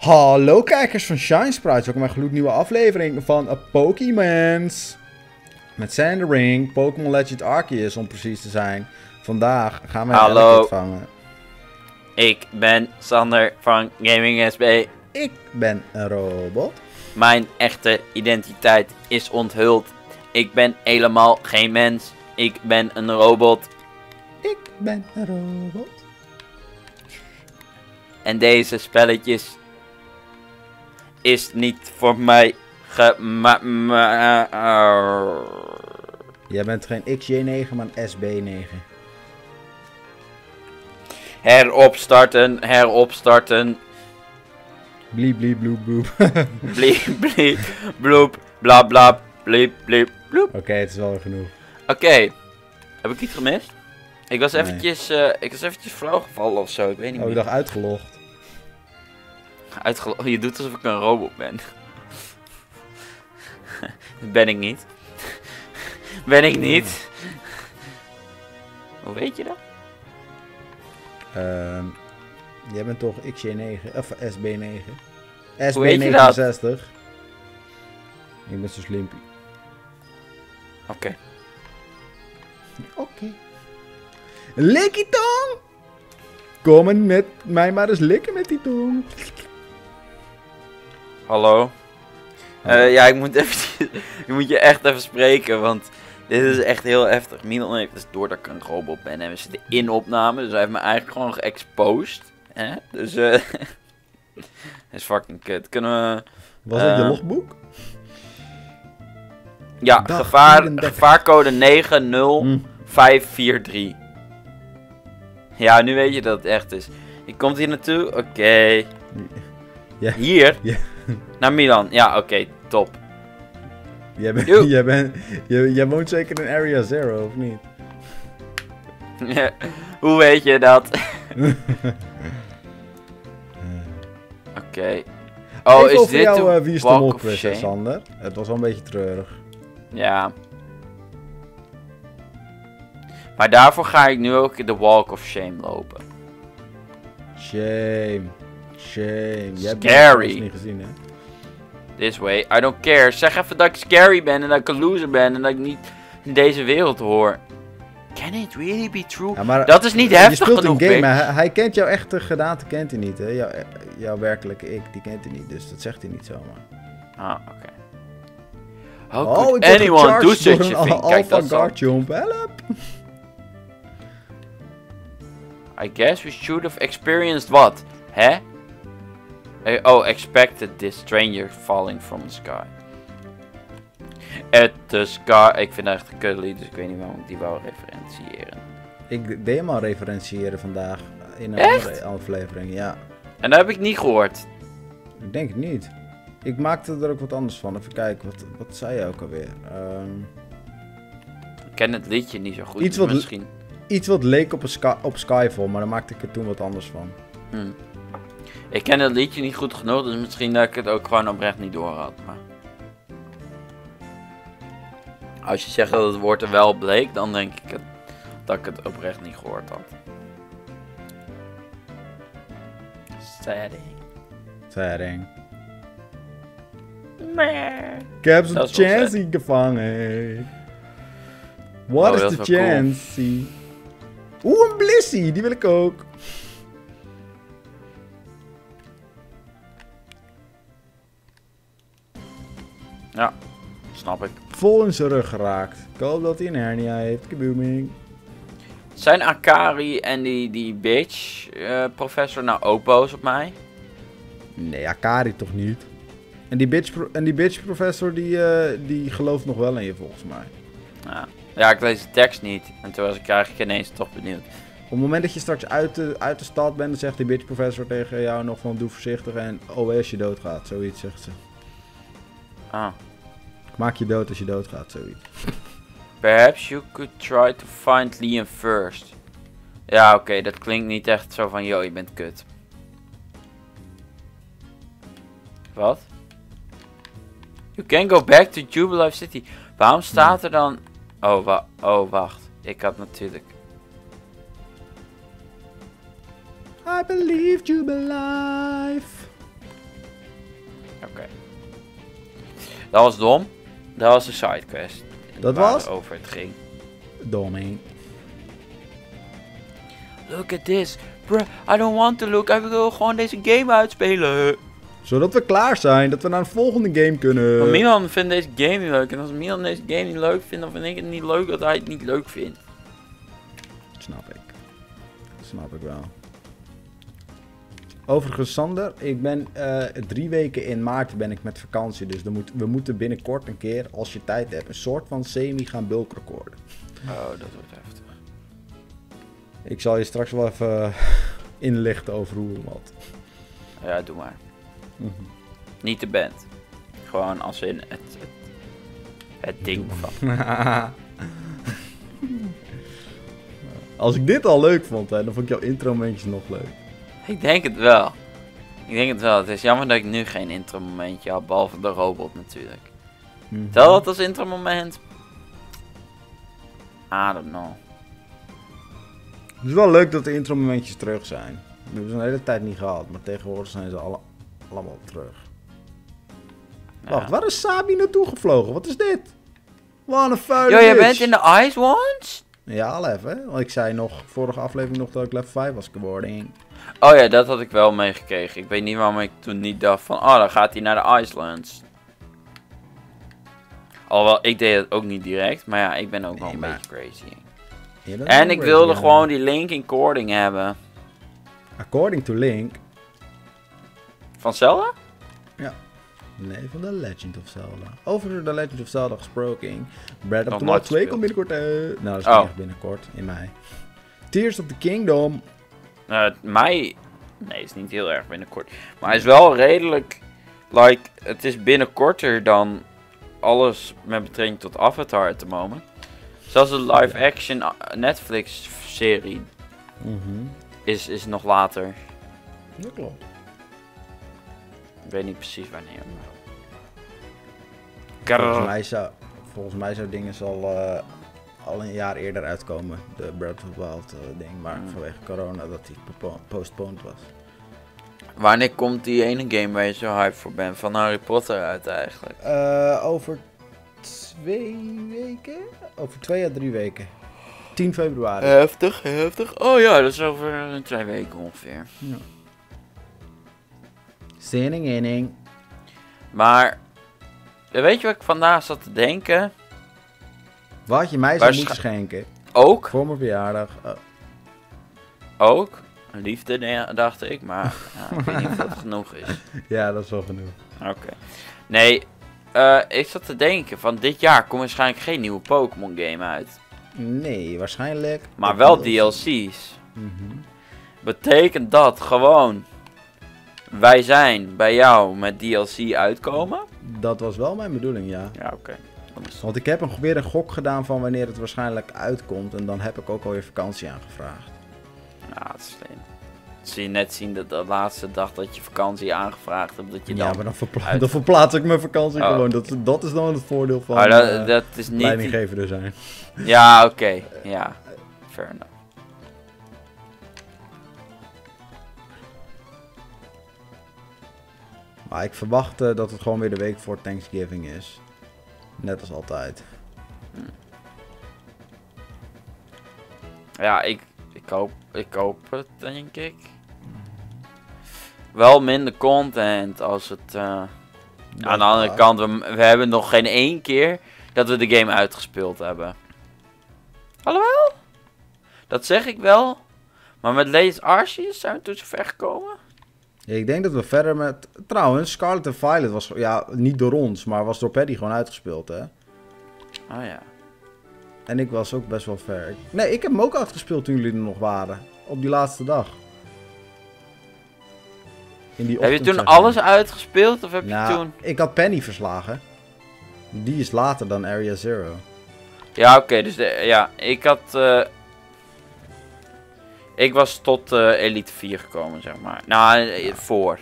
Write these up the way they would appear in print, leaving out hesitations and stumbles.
Hallo kijkers van ShineSprites, welkom bij een gloednieuwe aflevering van Pokémons. Met Sander, Pokémon Legend Arceus om precies te zijn. Vandaag gaan we een Elite vangen. Ik ben Sander van GamingSB. Ik ben een robot. Mijn echte identiteit is onthuld. Ik ben helemaal geen mens. Ik ben een robot. Ik ben een robot. En deze spelletjes is niet voor mij gemaakt. Jij bent geen XJ9, maar een SB9. Heropstarten, heropstarten. Bliep, bliep, bloep, bloep. Bliep, bliep, bloep, blab, blab, bliep, bliep, bloep. Oké, het is wel genoeg. Oké, heb ik iets gemist? Ik was eventjes, ik was eventjes flauw gevallen of zo, ik weet niet meer. Oh, ik dacht uitgelogd. Je doet alsof ik een robot ben. Dat ben ik niet. Ben ik niet. Hoe weet je dat? Jij bent toch XJ9, of SB9. SB69. Ik ben zo slimpie. Oké. Oké. Likkie tong! Kom en met mij maar eens likken met die tong. Hallo. Ja, ik moet je echt even spreken, want dit is echt heel heftig. Milan heeft dus door dat ik een robot ben en we zitten in opname, dus hij heeft me eigenlijk gewoon geëxposed. Hè? Dus dat is fucking kut. Kunnen we... Was dat je logboek? Ja, dag, gevaarcode 90543. Ja, nu weet je dat het echt is. Je komt hier naartoe, oké. Ja. Hier? Ja. Naar Milan, ja, oké, top. Jij woont zeker in Area Zero, of niet? Ja, hoe weet je dat? Oké. Oh, is dit jou, wie is de Walk of Shame, Sander? Het was wel een beetje treurig. Ja. Maar daarvoor ga ik nu ook de Walk of Shame lopen. Shame. Shame. Jij scary. Hebt niet gezien, hè? This way. I don't care. Zeg even dat ik scary ben en dat ik een loser ben en dat ik niet in deze wereld hoor. Can it really be true? Ja, maar dat is niet heftig genoeg, je speelt een game, maar hij kent jouw echte gedaante, kent hij niet, hè? Jouw werkelijke ik, die kent hij niet. Dus dat zegt hij niet zomaar. Ah, oké. Could anyone do such a thing? Kijk, dat guard jump, help! I guess we should have experienced what? Hè? Oh, expected this stranger falling from the sky. At the sky. Ik vind dat echt een kuddelie, dus ik weet niet waarom ik die wou referentiëren. Ik deed hem al referentiëren vandaag in een andere aflevering, ja. En dat heb ik niet gehoord. Ik denk het niet. Ik maakte er ook wat anders van. Even kijken, wat zei je ook alweer? Ik ken het liedje niet zo goed, misschien. Iets wat leek op, Skyfall, maar daar maakte ik er toen wat anders van. Hmm. Ik ken het liedje niet goed genoeg, dus misschien dat ik het ook gewoon oprecht niet door had. Maar... Als je zegt dat het woord er wel bleek, dan denk ik dat ik het oprecht niet gehoord had. Setting. Setting. Ik heb zo'n Chansey gevangen. What is de Chansey? Cool. Oeh, een Blissey, die wil ik ook. Ja, snap ik. Vol in zijn rug geraakt. Ik hoop dat hij een hernia heeft. Kabooming. Zijn Akari en die bitch professor nou ook boos op mij? Nee, Akari toch niet. En die bitch professor die gelooft nog wel in je, volgens mij. Ja. Ja, ik lees de tekst niet. En toen was ik eigenlijk ineens toch benieuwd. Op het moment dat je straks uit de stad bent, dan zegt die bitch professor tegen jou nog van doe voorzichtig en oh, als je doodgaat. Zoiets zegt ze. Ah. Ik maak je dood als je doodgaat, zoiets. Perhaps you could try to find Liam first. Ja, oké, dat klinkt niet echt zo van, yo, je bent kut. Wat? You can go back to Jubilife City. Waarom staat er dan... Oh, wacht. Ik had natuurlijk... I believe Jubilife. Oké. Dat was dom. Dat was de sidequest. Dat was? Over het ging. Dom, hè. Look at this. Bruh, I don't want to look. Ik wil gewoon deze game uitspelen. Zodat we klaar zijn, dat we naar een volgende game kunnen. Maar Milan vindt deze game niet leuk. En als Milan deze game niet leuk vindt, dan vind ik het niet leuk dat hij het niet leuk vindt. Dat snap ik. Dat snap ik wel. Overigens, Sander, ik ben 3 weken in maart ben ik met vakantie. Dus we moeten binnenkort een keer, als je tijd hebt, een soort van semi gaan bulk recorden. Oh, dat wordt heftig. Ik zal je straks wel even inlichten over hoe en wat. Ja, doe maar. Mm-hmm. Niet de band. Gewoon als in het ding van. Als ik dit al leuk vond, hè, dan vond ik jouw intro-momentjes nog leuk. Ik denk het wel. Ik denk het wel. Het is jammer dat ik nu geen intro-momentje had, behalve de robot natuurlijk. Mm-hmm. Tel dat als intro-moment. I don't know. Het is wel leuk dat de intro-momentjes terug zijn. We hebben ze een hele tijd niet gehad, maar tegenwoordig zijn ze allemaal terug. Ja. Wacht, waar is Sabi naartoe gevlogen? Wat is dit? Wat een vuile bitch. Yo, jij bent in de Ice Ones? Ja, al even. Hè? Want ik zei nog, vorige aflevering nog, dat ik level 5 was geworden. Oh ja, dat had ik wel meegekregen. Ik weet niet waarom ik toen niet dacht van, oh, dan gaat hij naar de Icelands. Alhoewel, ik deed het ook niet direct, maar ja, ik ben ook wel een beetje crazy. En ik wilde gewoon die link in Cording hebben. According to Link? Van Zelda? Ja. Nee, van The Legend of Zelda. Over The Legend of Zelda gesproken. Breath of the Wild 2 komt binnenkort uit. Nou, dat is niet echt binnenkort. In mei. Tears of the Kingdom. Mei... Nee, is niet heel erg binnenkort. Maar hij is wel redelijk... Like, het is binnenkorter dan alles met betrekking tot Avatar at the moment. Zelfs de live-action Netflix-serie is nog later. Dat klopt. Ik weet niet precies wanneer. Maar... Volgens mij zou dingen al een jaar eerder uitkomen. De Breath of the Wild ding. Maar vanwege corona dat die postponed was. Wanneer komt die ene game waar je zo hype voor bent? Van Harry Potter uit eigenlijk. Over 2 weken? Over 2 à 3 weken. 10 februari. Heftig, heftig. Oh ja, dat is over 2 weken ongeveer. Ja. Zinning inning. Maar, weet je wat ik vandaag zat te denken? Wat je mij zou moeten schenken. Ook? Voor mijn verjaardag. Oh. Ook? Liefde, dacht ik, maar ik weet niet of dat genoeg is. Ja, dat is wel genoeg. Oké. Nee, ik zat te denken van dit jaar komt waarschijnlijk geen nieuwe Pokémon game uit. Nee, waarschijnlijk. Maar wel DLC's. Mm-hmm. Betekent dat gewoon... Wij zijn bij jou met DLC uitkomen? Dat was wel mijn bedoeling, ja. Ja, oké. Want ik heb weer een gok gedaan van wanneer het waarschijnlijk uitkomt. En dan heb ik ook alweer vakantie aangevraagd. Nou, dat is slim. Zie je net zien dat de laatste dag dat je vakantie aangevraagd hebt, dat je dan... Ja, maar dan verplaats ik mijn vakantie gewoon. Dat is dan het voordeel van dat is niet leidinggever die... zijn. Ja, oké. Ja, fair enough. Maar ik verwacht dat het gewoon weer de week voor Thanksgiving is. Net als altijd. Ja, ik hoop het, denk ik. Wel minder content als het... Aan de andere kant, we hebben nog geen 1 keer dat we de game uitgespeeld hebben. Alhoewel? Dat zeg ik wel. Maar met Legend Arceus zijn we toen zo ver gekomen. Ik denk dat we verder met... Trouwens, Scarlet en Violet was... Ja, niet door ons, maar was door Penny gewoon uitgespeeld, hè? Oh ja. En ik was ook best wel ver. Nee, ik heb hem ook uitgespeeld toen jullie er nog waren. Op die laatste dag. In die ochtend, heb je toen alles uitgespeeld? Of heb je toen... Ik had Penny verslagen. Die is later dan Area Zero. Ja, oké. Dus ik had... Ik was tot Elite 4 gekomen, zeg maar. Nou, voor.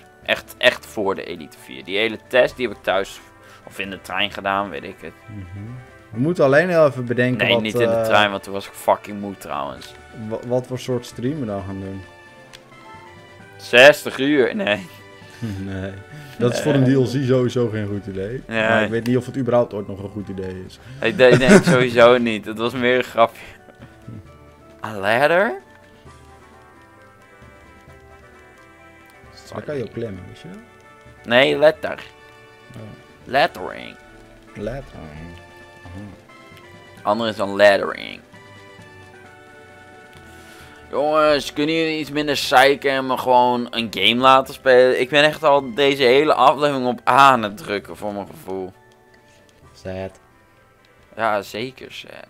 Echt voor de Elite 4. Die hele test, die heb ik thuis of in de trein gedaan, weet ik het. Mm-hmm. We moeten alleen heel even bedenken wat... Nee, niet in de trein, want toen was ik fucking moe trouwens. Wat voor soort streamen dan gaan doen? 60 uur? Nee. Nee. Dat is voor een DLC sowieso geen goed idee. Nee. Maar ik weet niet of het überhaupt ooit nog een goed idee is. Nee, sowieso niet. Het was meer een grapje. A ladder? Daar kan je ook klemmen, weet je? Nee, letter. Oh. Lettering. Lettering. Oh. Andere is dan lettering. Jongens, kunnen jullie iets minder zeiken en me gewoon een game laten spelen? Ik ben echt al deze hele aflevering op A aan het drukken, voor mijn gevoel. Sad. Ja, zeker sad.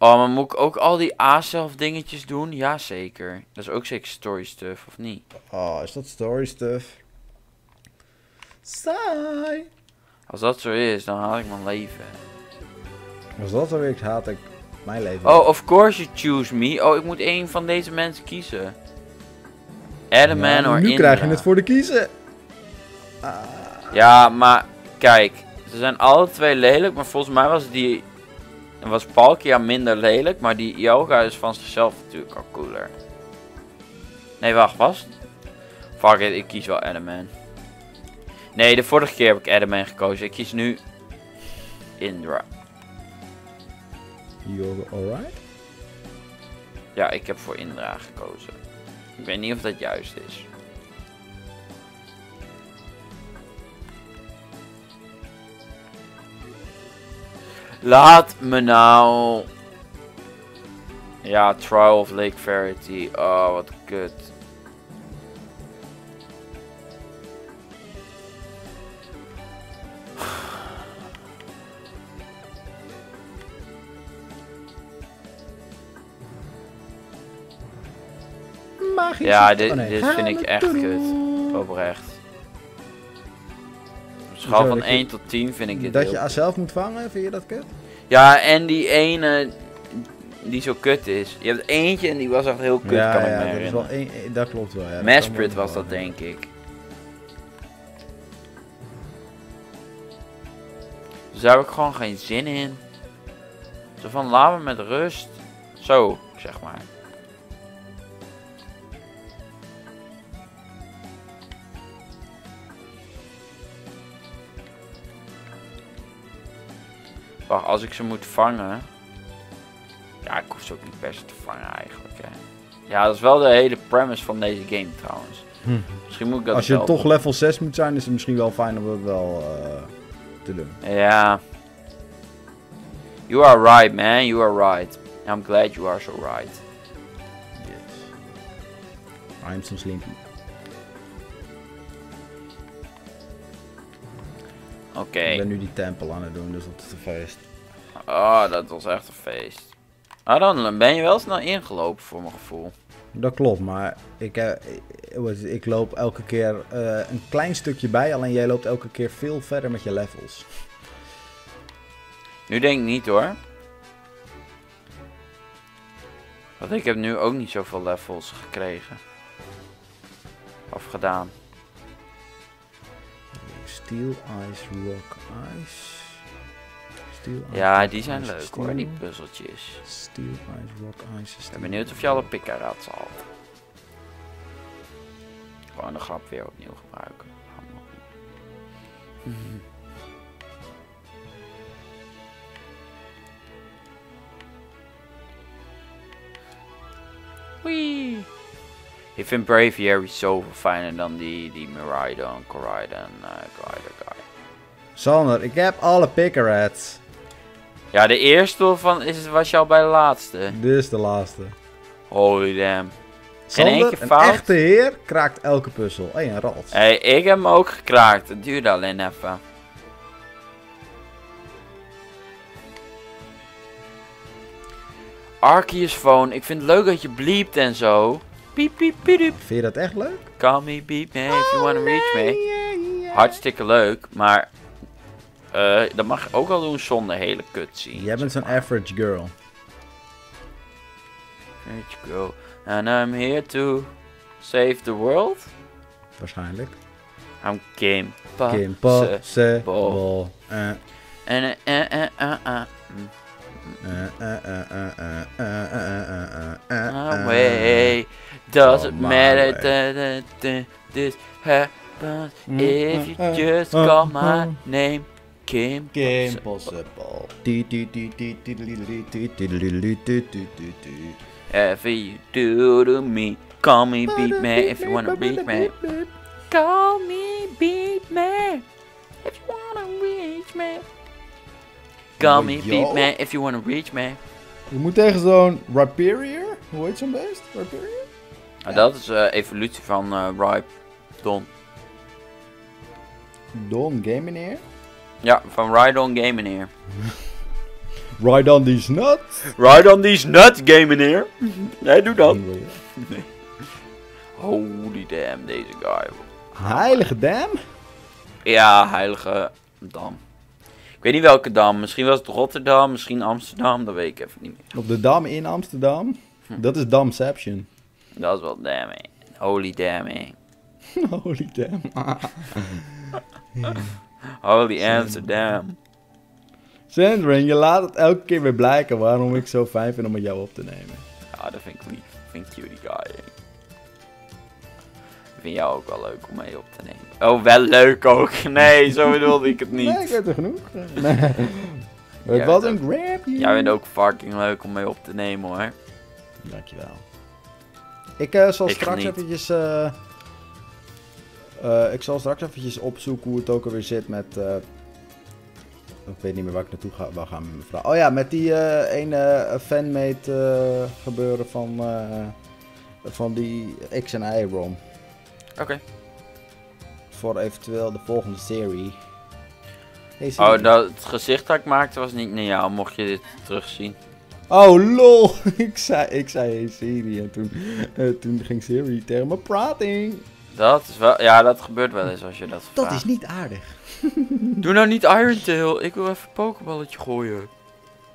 Oh, maar moet ik ook al die Azelf dingetjes doen? Jazeker. Dat is ook zeker story stuff, of niet? Oh, is dat story stuff? Saai. Als dat zo is, dan haat ik mijn leven. Als dat zo is, haat ik mijn leven. Oh, of course you choose me. Oh, ik moet één van deze mensen kiezen. Adamant of Indra. Nu krijg je het voor de kiezen. Ah. Ja, maar kijk. Ze zijn alle twee lelijk, maar volgens mij was die... En was Palkia minder lelijk, maar die Yoga is van zichzelf natuurlijk al cooler. Nee, wacht, was het? Fuck it, ik kies wel Adamant. Nee, de vorige keer heb ik Adamant gekozen. Ik kies nu Indra. Yoga, alright? Ja, ik heb voor Indra gekozen. Ik weet niet of dat juist is. Laat me nou... Ja, Trial of Lake Verity. Oh, wat kut. Ja, dit vind ik echt kut. Oprecht. Schaal van 1 tot 10 vind ik dit. Dat je Azelf moet vangen, vind je dat kut? Ja, en die ene die zo kut is. Je hebt eentje en die was echt heel kut, ja, kan ik me herinneren. Ja, dat klopt wel. Ja, Mesprit was dat, denk ik. Dus daar heb ik gewoon geen zin in. Zo van, laat me met rust. Zo, zeg maar. Wacht, als ik ze moet vangen... Ja, ik hoef ze ook niet per se te vangen eigenlijk, hè. Ja, dat is wel de hele premise van deze game trouwens. Misschien moet ik dat als je zelf... toch level 6 moet zijn, is het misschien wel fijn om het wel te doen. Ja. You are right, man. You are right. I'm glad you are so right. Yes. I'm so sleepy. Okay. Ik ben nu die tempel aan het doen, dus dat is een feest. Oh, dat was echt een feest. Ah, dan ben je wel snel ingelopen voor mijn gevoel. Dat klopt, maar ik loop elke keer een klein stukje bij, alleen jij loopt elke keer veel verder met je levels. Nu denk ik niet hoor. Want ik heb nu ook niet zoveel levels gekregen. Of gedaan. Steel, ice, rock, ice. Steel, ice, ja, die zijn ice, leuk steel, hoor, die puzzeltjes. Steel, ice, rock, ice. Ik ben benieuwd of je alle pikkeraads had. Gewoon de grap weer opnieuw gebruiken. Wee. Ik vind Braviary zoveel fijner dan die Rydon, Corridon, Glider guy. Sander, ik heb alle Pickerats. Ja, de eerste van was je al bij de laatste. Dit is de laatste. Holy damn. Sander, in één keer fout. Een echte heer kraakt elke puzzel. Hé, een rats. Hé, ik heb hem ook gekraakt. Het duurde alleen even. Arceus Phone, ik vind het leuk dat je bliept en zo. Piep, piep, piep, piep. Vind je dat echt leuk? Call me, beep me if you wanna reach me. Hartstikke leuk, maar... dat mag je ook al doen zonder hele cutscene. Jij bent zo'n average girl. Average girl. And I'm here to save the world? Waarschijnlijk. I'm Kim Possible. Doesn't matter that this happens if you just call my name. Kim Possible. Whatever you do to me, call me beat man if you wanna beat me. Call me beat man if you wanna reach me. Call me beat man if you wanna reach me. Je moet tegen zo'n Rhyperior. Hoe heet zo'n beest? Rhyperior? Ja. Dat is evolutie van Rydon. Don Game Meneer? Ja, van Rydon Game Meneer. Rydon these nuts? Rydon these nuts, Game Meneer. Nee, doe dat. Nee. Holy damn, deze guy. Heilige dam? Ja, heilige dam. Ik weet niet welke dam. Misschien was het Rotterdam, misschien Amsterdam. Dat weet ik even niet meer. Op de dam in Amsterdam? Dat is Damception. Dat is wel damning. Holy damning. Holy damn. Holy Amsterdam. Sandrin, je laat het elke keer weer blijken waarom ik zo fijn vind om met jou op te nemen. Ja, dat vind ik lief. Dat vind ik cute, die guy. Ik vind jou ook wel leuk om mee op te nemen. Oh, wel leuk ook. Nee, zo bedoelde ik het niet. Nee, ik weet er genoeg. Nee. Het was een grab. Jij bent ook fucking leuk om mee op te nemen, hoor. Dankjewel. Ik zal straks eventjes... ik zal straks eventjes opzoeken hoe het ook alweer zit met... ik weet niet meer waar ik naartoe ga, gaan met mijn vrouw. Oh ja, met die ene fanmate gebeuren van die X en Y ROM. Oké. Voor eventueel de volgende serie. Hey, oh, dat het gezicht dat ik maakte was niet naar jou, mocht je dit terugzien. Oh lol, ik zei hey Siri en toen ging Siri tegen me praten. Dat is wel, ja, dat gebeurt wel eens als je dat vraagt. Dat is niet aardig. Doe nou niet Irontail, ik wil even een pokeballetje gooien.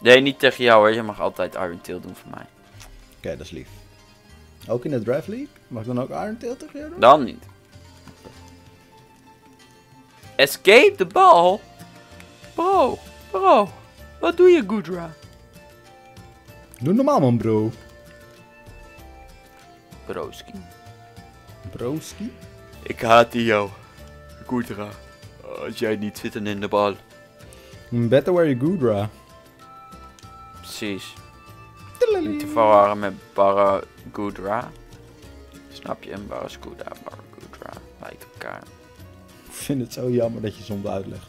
Nee, niet tegen jou hoor, je mag altijd Irontail doen voor mij. Oké, dat is lief. Ook in de Draft League? Mag ik dan ook Irontail tegen jou doen? Dan niet. Escape de bal? Bro, wat doe je Goodra? Doe normaal man bro. Broski? Ik haat die jou. Goodra. Als jij niet zit in de bal. Better wear je Goodra. Precies. Niet te verwarren met Barra goodra. Snap je? En Barra goodra, Barra goodra. Lijkt elkaar. Ik vind het zo jammer dat je soms uitlegt.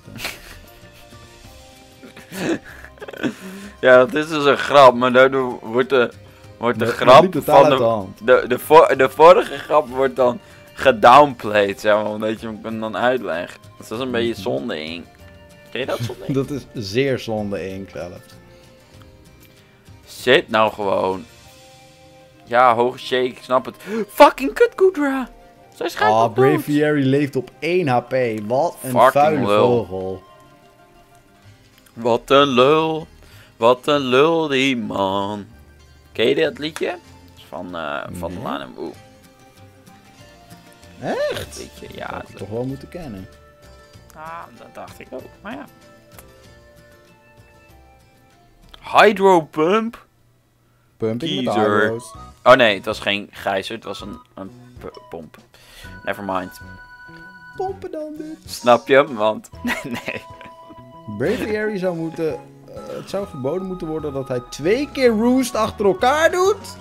Ja, dat is dus een grap, maar daardoor wordt de grap van de vorige grap wordt dan gedownplayed, zeg maar, omdat je hem dan uitlegt. Dus dat is een beetje zonde ink. Ken je dat zonde ink? Dat is zeer zonde ink zelf. Zit nou gewoon. Ja, hoge shake, ik snap het. Fucking kut Goodra. Zij schijnt op dood. Braviary leeft op 1 HP. Wat een fucking vuile vogel. Wat een lul. Wat een lul die man. Ken je dat liedje? Dat is van Milan en Boe. Echt? Dat liedje, ja. Dat had ik toch wel moeten kennen. Ah, dat dacht ik ook. Maar ja. Hydro Pump? Pumping met hydro's. Oh nee, het was geen gijzer, het was een pomp. Nevermind. Pompen dan dus. Snap je hem? Want... nee. Braviary zou moeten... het zou verboden moeten worden dat hij 2 keer roost achter elkaar doet.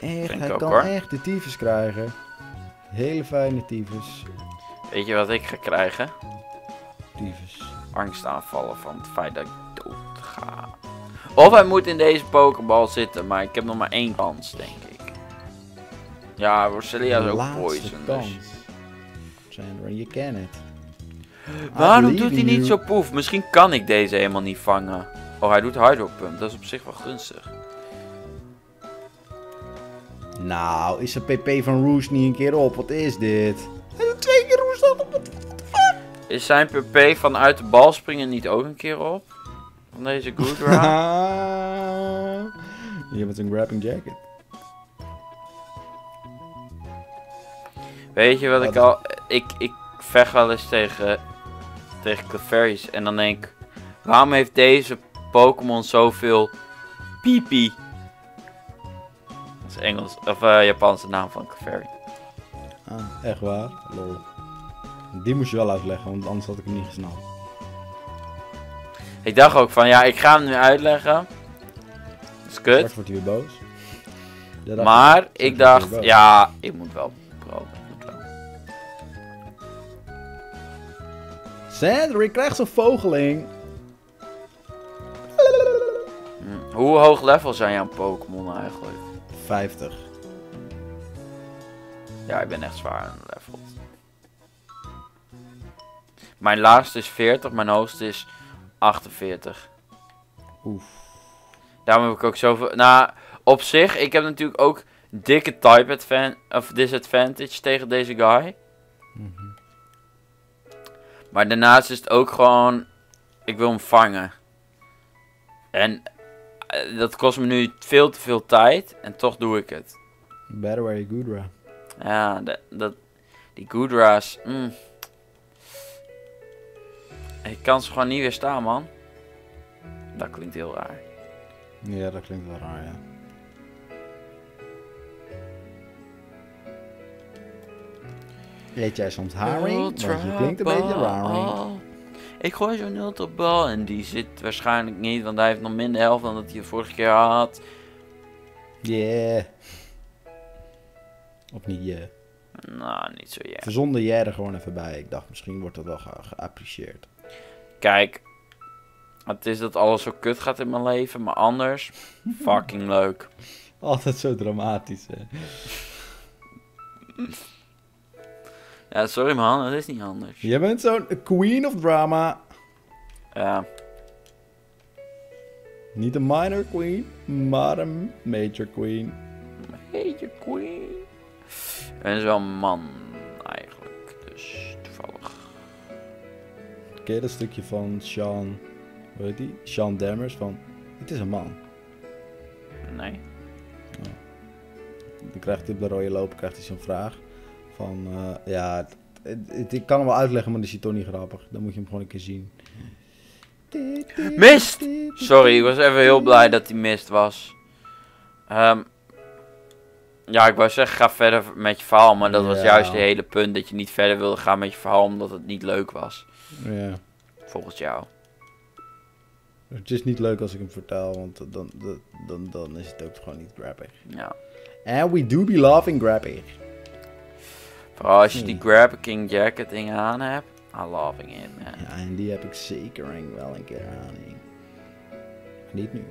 Echt, hij kan echt de tyfus krijgen. Hele fijne tyfus. Weet je wat ik ga krijgen? Tyfus. Angst aanvallen van het feit dat ik dood ga. Of hij moet in deze pokebal zitten, maar ik heb nog maar 1 kans, denk ik. Ja, Roselia is ook poison, dus... Sander, je kent het. Waarom doet hij niet zo poef? Misschien kan ik deze helemaal niet vangen. Oh, hij doet Hydro Pump. Dat is op zich wel gunstig. Nou, is de pp van Roos niet een keer op? Wat is dit? Hij doet 2 keer Roos op het... Is zijn pp vanuit de bal springen niet ook een keer op? Van deze Goodra? Hier met een grapping jacket. Weet je wat ik al... Ik vecht wel eens tegen Clefairies en dan denk ik... Waarom heeft deze Pokémon zoveel pipi? is Engels, of Japanse naam van Kaveri. Ah, echt waar? Lol. Die moest je wel uitleggen, want anders had ik hem niet gesnapt. Ik dacht ook van, ja, ik ga hem nu uitleggen. Dat is kut. Straks wordt hij weer boos. Ja, maar ik dacht, ja, ik moet wel proberen. Sander, ik krijg zo'n vogeling. Hoe hoog level zijn jouw Pokémon eigenlijk? 50. Ja, ik ben echt zwaar aan level. Mijn laagste is 40, mijn hoogste is 48. Oef. Daarom heb ik ook zoveel... Nou, op zich, ik heb natuurlijk ook dikke type of disadvantage tegen deze guy. Mm-hmm. Maar daarnaast is het ook gewoon... Ik wil hem vangen. En dat kost me nu veel te veel tijd. En toch doe ik het. Barra goodra. Ja, die goodra's... Ik kan ze gewoon niet weerstaan, man. Dat klinkt heel raar. Ja, dat klinkt wel raar, ja. Eet jij soms haring? Dat klinkt een beetje raar. Ik gooi zo'n ultrabal en die zit waarschijnlijk niet, want hij heeft nog minder helft dan dat hij de vorige keer had. Yeah. Of niet yeah. Nou, niet zo yeah. Verzonder jij er gewoon even bij. Ik dacht, misschien wordt dat wel geapprecieerd. Kijk, het is dat alles zo kut gaat in mijn leven, maar anders, fucking leuk. Altijd zo dramatisch, hè. Ja, sorry man, dat is niet anders. Jij bent zo'n queen of drama. Ja. Niet een minor queen, maar een major queen. Major queen. Ik ben zo'n man, eigenlijk. Dus, toevallig. Ken je dat stukje van Sean... Hoe heet die? Sean Demmers van... Het is een man. Nee. Oh. Dan krijgt hij op de rode loper zo'n vraag. Van, ja, ik kan hem wel uitleggen, maar dat is toch niet grappig. Dan moet je hem gewoon een keer zien. Mist! Sorry, ik was even heel blij dat hij mist was. Ja, ik wou zeggen, ga verder met je verhaal, maar dat was juist het hele punt. Dat je niet verder wilde gaan met je verhaal, omdat het niet leuk was. Ja. Volgens jou. Het is niet leuk als ik hem vertel, want dan is het ook gewoon niet grappig. Ja. And we do be laughing grappig. Vooral als je die Grab King Jacket ding aan hebt, I'm loving it, man. Ja, en die heb ik zeker wel een keer aan. Niet nu.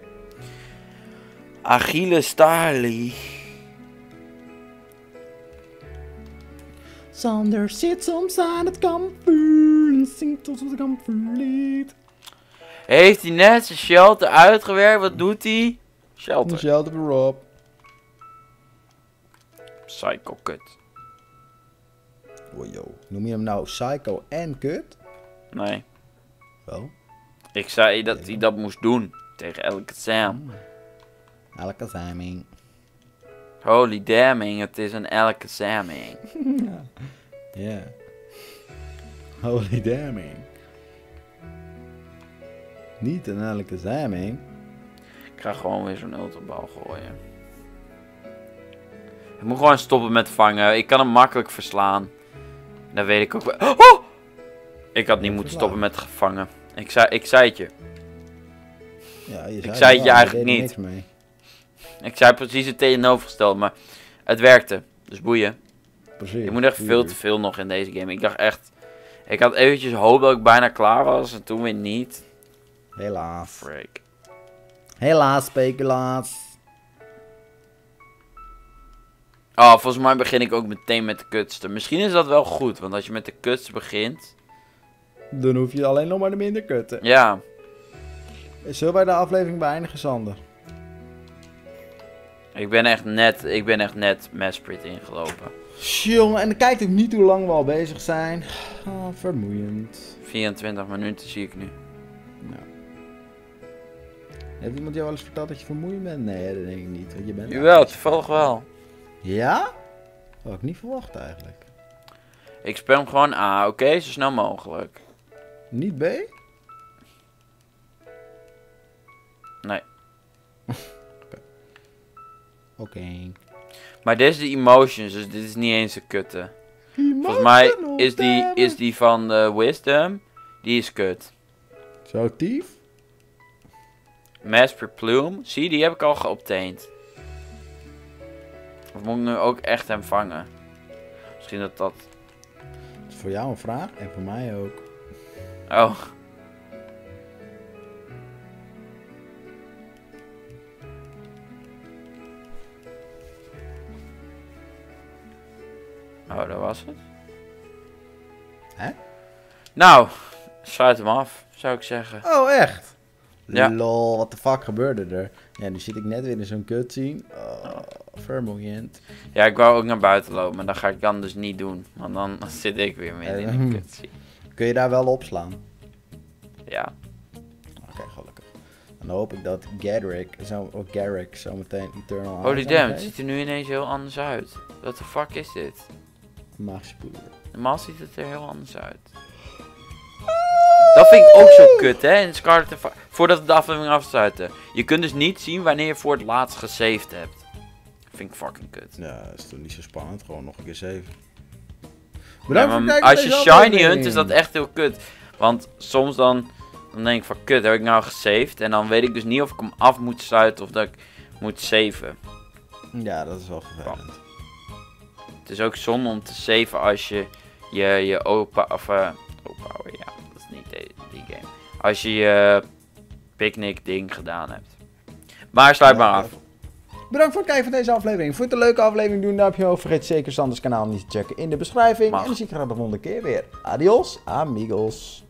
Achille Starly. Sander zit soms aan het kampvuur en zingt tot het kampvuurlied. Heeft hij net zijn shelter uitgewerkt? Wat doet hij? Shelter. Shelter erop. Psycho kut. Wow, yo. Noem je hem nou psycho en kut? Nee. Wel? Ik zei dat hij dat moest doen. Tegen elke Sam. Elke Samming. Holy damning, het is een elke Samming. Ja. Yeah. Holy damning. Niet een elke Samming. Ik ga gewoon weer zo'n ultrabal gooien. Ik moet gewoon stoppen met vangen. Ik kan hem makkelijk verslaan. Dat weet ik ook wel. Oh! Ik had niet moeten stoppen met gevangen. Ik zei het je. Ja, ik zei het je eigenlijk niet. Ik zei precies het tegenovergestelde, maar het werkte. Dus boeien. Precies. Ik moet echt veel te veel nog in deze game. Ik dacht echt... Ik had eventjes hoop dat ik bijna klaar was en toen weer niet. Helaas. Freak. Helaas, speculaas. Oh, volgens mij begin ik ook meteen met de kutste. Misschien is dat wel goed, want als je met de kutste begint... Dan hoef je alleen nog maar de minder kutten. Ja. Zullen wij de aflevering beëindigen, Sander? Ik ben echt net Mesprit ingelopen. Jongen, en kijk ik niet hoe lang we al bezig zijn. Oh, vermoeiend. 24 minuten zie ik nu. Nou. Heeft iemand jou wel eens verteld dat je vermoeid bent? Nee, dat denk ik niet. Want je bent jawel, toevallig wel. Ja? Dat had ik niet verwacht eigenlijk. Ik speel hem gewoon A, oké? Zo snel mogelijk. Niet B? Nee. Oké. Maar dit is de emotions, dus dit is niet eens een kutte. Volgens mij is die van de Wisdom, die is kut. Zo dief? Mesprit Plume, zie die heb ik al geobtained. Of moet ik nu ook echt hem vangen? Misschien dat dat... Dat is voor jou een vraag en voor mij ook. Oh. Oh, dat was het. Hè? Nou, sluit hem af, zou ik zeggen. Oh, echt? Ja. Lol, wat de fuck gebeurde er? Ja, nu zit ik net weer in zo'n cutscene. Oh, vermoeiend. Ja, ik wou ook naar buiten lopen, maar dat ga ik dan dus niet doen. Want dan zit ik weer midden in een cutscene. Kun je daar wel opslaan? Ja. Oké, gelukkig. Dan hoop ik dat Garrick zo meteen Eternal Heart... Holy damn, het ziet er nu ineens heel anders uit. Wat de fuck is dit? Maagspoelen. Normaal ziet het er heel anders uit. Dat vind ik ook zo kut, hè? In Scarlet en... Voordat we de aflevering afsluiten. Je kunt dus niet zien wanneer je voor het laatst gesaved hebt. Dat vind ik fucking kut. Ja, dat is toch niet zo spannend. Gewoon nog een keer save. Ja, maar als je shiny hunt is dat echt heel kut. Want soms dan denk ik van kut, heb ik nou gesaved? En dan weet ik dus niet of ik hem af moet sluiten of dat ik moet saven. Ja, dat is wel vervelend. Wow. Het is ook zonde om te saven als je opa of... opa, ja, dat is niet die game. Als je je picknick ding gedaan hebt. Maar sluit maar af. Bedankt voor het kijken van deze aflevering. Vond je het een leuke aflevering? Doe een duimpje omhoog. Vergeet zeker Sanders kanaal niet te checken in de beschrijving. En dan zie ik graag de volgende keer weer. Adios, amigos.